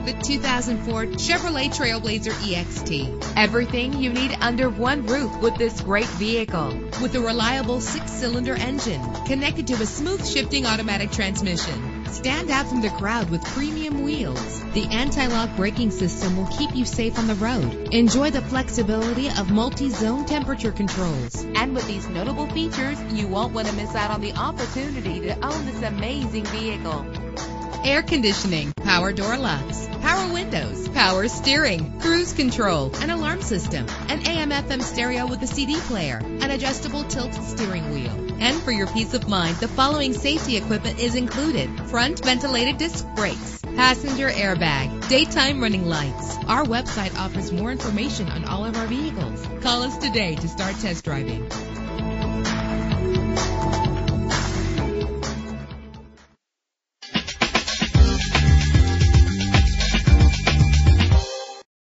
presenting the 2004 Chevrolet Trailblazer EXT. Everything you need under one roof with this great vehicle. With a reliable 6-cylinder engine connected to a smooth shifting automatic transmission. Stand out from the crowd with premium wheels. The anti-lock braking system will keep you safe on the road. Enjoy the flexibility of multi-zone temperature controls. And with these notable features, you won't want to miss out on the opportunity to own this amazing vehicle. Air conditioning, power door locks, power windows, power steering, cruise control, an alarm system, an AM/FM stereo with a CD player, an adjustable tilt steering wheel. And for your peace of mind, the following safety equipment is included: front ventilated disc brakes, passenger airbag, daytime running lights. Our website offers more information on all of our vehicles. Call us today to start test driving.